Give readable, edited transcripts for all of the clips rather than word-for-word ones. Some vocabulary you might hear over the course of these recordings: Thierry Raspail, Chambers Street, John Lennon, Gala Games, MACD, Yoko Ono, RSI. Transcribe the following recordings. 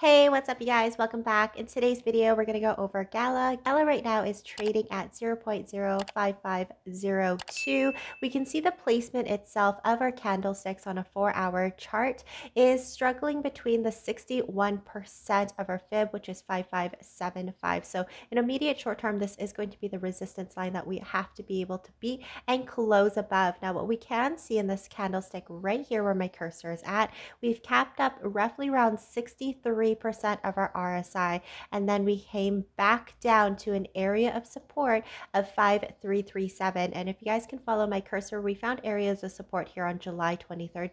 Hey, what's up you guys? Welcome back. In today's video, we're going to go over Gala. Gala right now is trading at 0.05502. We can see the placement itself of our candlesticks on a 4-hour chart is struggling between the 61% of our fib, which is 5575. So in immediate short term, this is going to be the resistance line that we have to be able to beat and close above. Now, what we can see in this candlestick right here where my cursor is at, we've capped up roughly around 63% of our RSI, and then we came back down to an area of support of 5337. And if you guys can follow my cursor, we found areas of support here on July 23rd,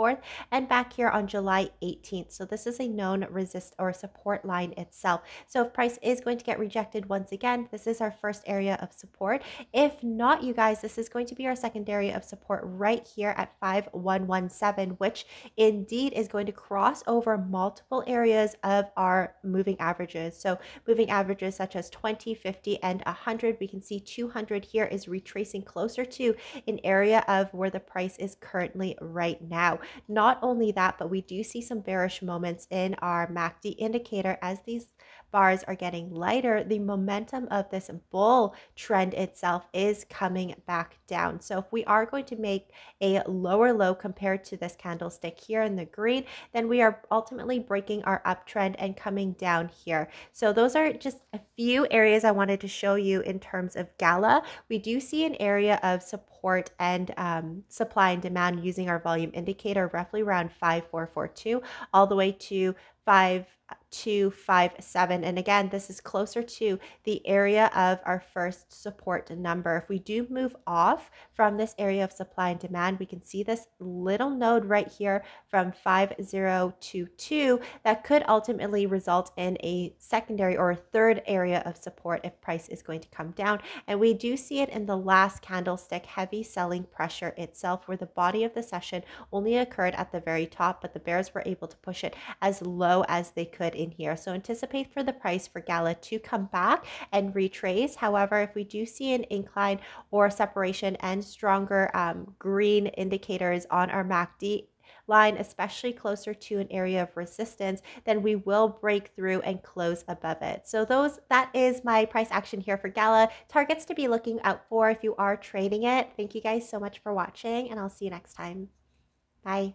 24th, and back here on July 18th. So this is a known resist or support line itself. So if price is going to get rejected once again, this is our first area of support. If not, you guys, this is going to be our second area of support right here at 5117, which indeed is going to cross over multiple areas of our moving averages. So moving averages such as 20, 50, and 100. We can see 200 here is retracing closer to an area of where the price is currently right now. Not only that, but we do see some bearish moments in our MACD indicator. As these bars are getting lighter, the momentum of this bull trend itself is coming back down. So if we are going to make a lower low compared to this candlestick here in the green, then we are ultimately breaking our uptrend and coming down here. So those are just a few areas I wanted to show you in terms of Gala. We do see an area of support and supply and demand using our volume indicator roughly around 5442 all the way to 5257, and again this is closer to the area of our first support number. If we do move off from this area of supply and demand, we can see this little node right here from 5022 that could ultimately result in a secondary or a third area of support if price is going to come down. And we do see it in the last candlestick, heavy selling pressure itself, where the body of the session only occurred at the very top, but the bears were able to push it as low as they could in here. So anticipate for the price for Gala to come back and retrace. However, if we do see an incline or separation and stronger green indicators on our MACD line, especially closer to an area of resistance, then we will break through and close above it. So that is my price action here for Gala. Targets to be looking out for if you are trading it. Thank you guys so much for watching, and I'll see you next time. Bye.